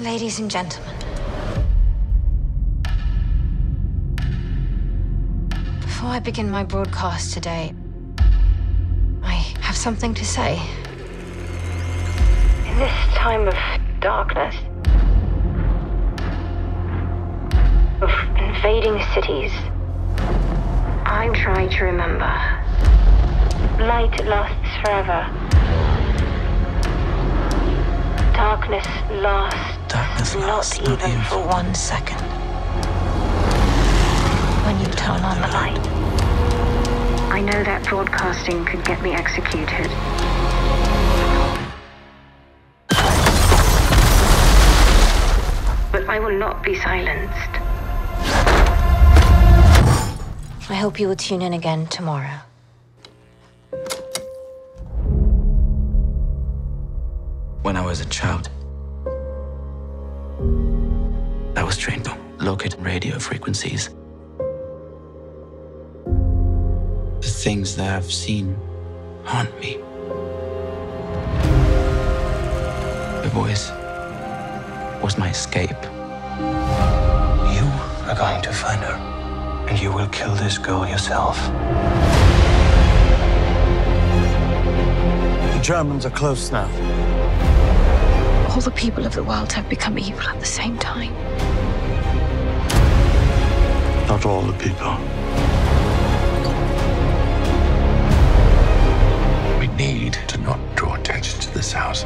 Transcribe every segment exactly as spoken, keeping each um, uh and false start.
Ladies and gentlemen, before I begin my broadcast today, I have something to say. In this time of darkness, of invading cities, I try to remember. Light lasts forever. Darkness lasts, Darkness lasts not, not even, even for one second. When you turn on the light, I know that broadcasting could get me executed. But I will not be silenced. I hope you will tune in again tomorrow. When I was a child, I was trained to locate radio frequencies. The things that I've seen haunt me. The voice was my escape. You are going to find her, and you will kill this girl yourself. The Germans are close now. All the people of the world have become evil at the same time. Not all the people. We need to not draw attention to this house.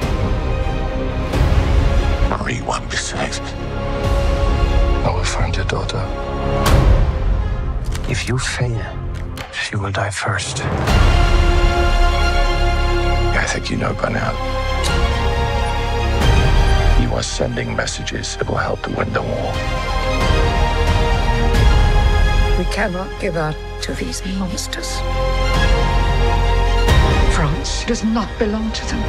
Marie won't be safe. I will find your daughter. If you fail, she will die first. I think you know by now. Are sending messages that will help to win the war. We cannot give up to these monsters. France does not belong to them.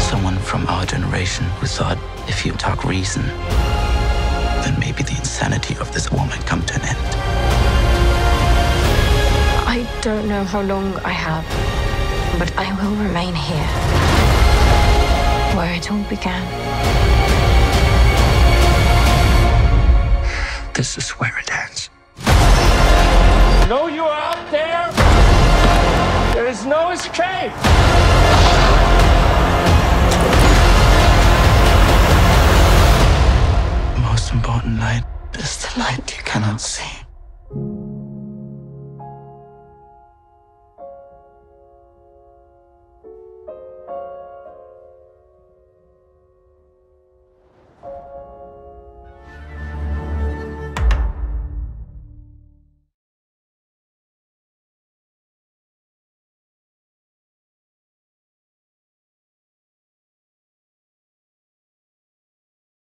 Someone from our generation who thought if you talk reason, then maybe the insanity of this woman come to an end. I don't know how long I have, but I will remain here, where it all began. This is where it ends. No, you are out there! There is no escape!